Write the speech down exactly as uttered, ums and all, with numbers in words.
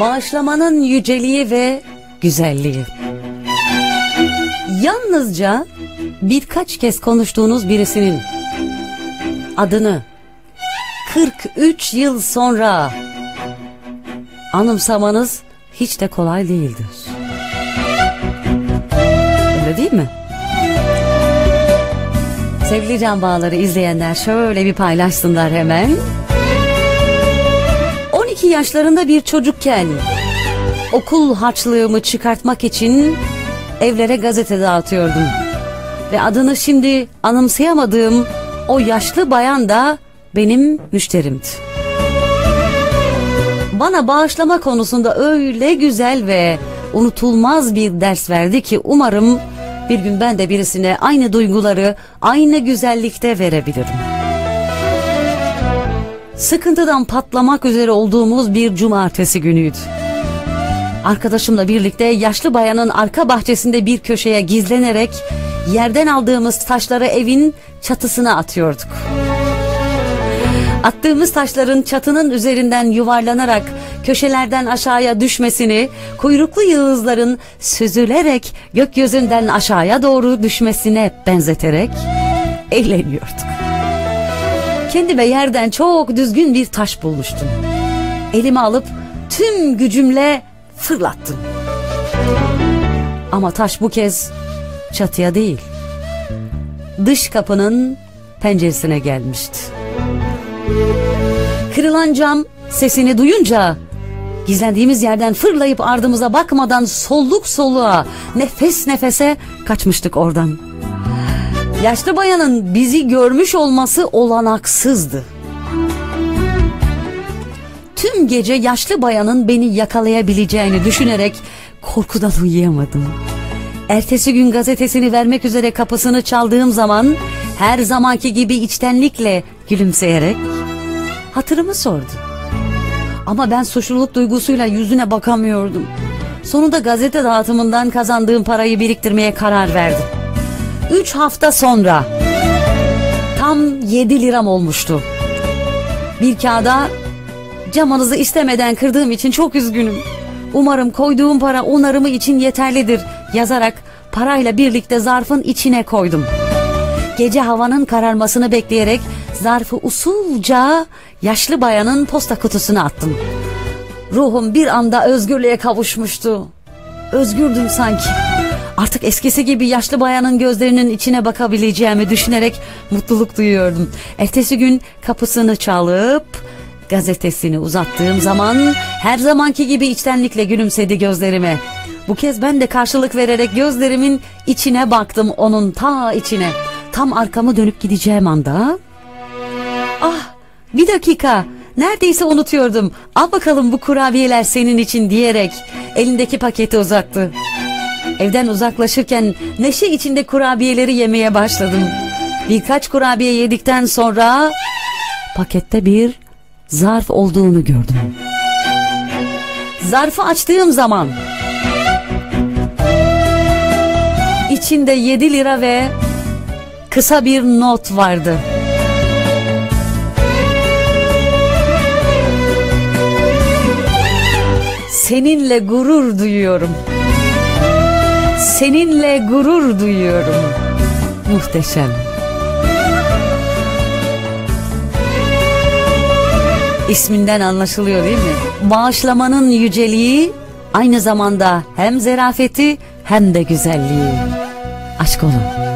bağışlamanın yüceliği ve güzelliği. Yalnızca birkaç kez konuştuğunuz birisinin adını kırk üç yıl sonra anımsamanız hiç de kolay değildir. Öyle değil mi? Sevgili Can Bağlar'ı izleyenler şöyle bir paylaşsınlar hemen. on iki yaşlarında bir çocukken okul harçlığımı çıkartmak için evlere gazete dağıtıyordum. Ve adını şimdi anımsayamadığım o yaşlı bayan da benim müşterimdi. Bana bağışlama konusunda öyle güzel ve unutulmaz bir ders verdi ki umarım bir gün ben de birisine aynı duyguları aynı güzellikte verebilirim. Sıkıntıdan patlamak üzere olduğumuz bir cumartesi günüydü. Arkadaşımla birlikte yaşlı bayanın arka bahçesinde bir köşeye gizlenerek yerden aldığımız taşları evin çatısına atıyorduk. Attığımız taşların çatının üzerinden yuvarlanarak köşelerden aşağıya düşmesini, kuyruklu yıldızların süzülerek gökyüzünden aşağıya doğru düşmesine benzeterek eğleniyorduk. Kendime yerden çok düzgün bir taş bulmuştum. Elime alıp tüm gücümle fırlattım. Ama taş bu kez çatıya değil, dış kapının penceresine gelmişti. Kırılan cam sesini duyunca gizlendiğimiz yerden fırlayıp ardımıza bakmadan soluk soluğa, nefes nefese kaçmıştık oradan. Yaşlı bayanın bizi görmüş olması olanaksızdı. Tüm gece yaşlı bayanın beni yakalayabileceğini düşünerek korkudan uyuyamadım. Ertesi gün gazetesini vermek üzere kapısını çaldığım zaman her zamanki gibi içtenlikle gülümseyerek hatırımı sordu. Ama ben suçluluk duygusuyla yüzüne bakamıyordum. Sonunda gazete dağıtımından kazandığım parayı biriktirmeye karar verdim. Üç hafta sonra tam yedi liram olmuştu. Bir kağıda "Camınızı istemeden kırdığım için çok üzgünüm. Umarım koyduğum para onarımı için yeterlidir" yazarak parayla birlikte zarfın içine koydum. Gece havanın kararmasını bekleyerek zarfı usulca yaşlı bayanın posta kutusuna attım. Ruhum bir anda özgürlüğe kavuşmuştu. Özgürdüm sanki. Artık eskisi gibi yaşlı bayanın gözlerinin içine bakabileceğimi düşünerek mutluluk duyuyordum. Ertesi gün kapısını çalıp gazetesini uzattığım zaman her zamanki gibi içtenlikle gülümsedi gözlerime. Bu kez ben de karşılık vererek gözlerimin içine baktım, onun ta içine. Tam arkamı dönüp gideceğim anda, "Ah, bir dakika, neredeyse unutuyordum. Al bakalım bu kurabiyeler senin için" diyerek elindeki paketi uzattı. Evden uzaklaşırken neşe içinde kurabiyeleri yemeye başladım. Birkaç kurabiye yedikten sonra pakette bir zarf olduğunu gördüm. Zarfı açtığım zaman içinde yedi lira ve kısa bir not vardı. "Seninle gurur duyuyorum. Seninle gurur duyuyorum." Muhteşem. İsminden anlaşılıyor değil mi? Bağışlamanın yüceliği aynı zamanda hem zarafeti hem de güzelliği. Aşk olun.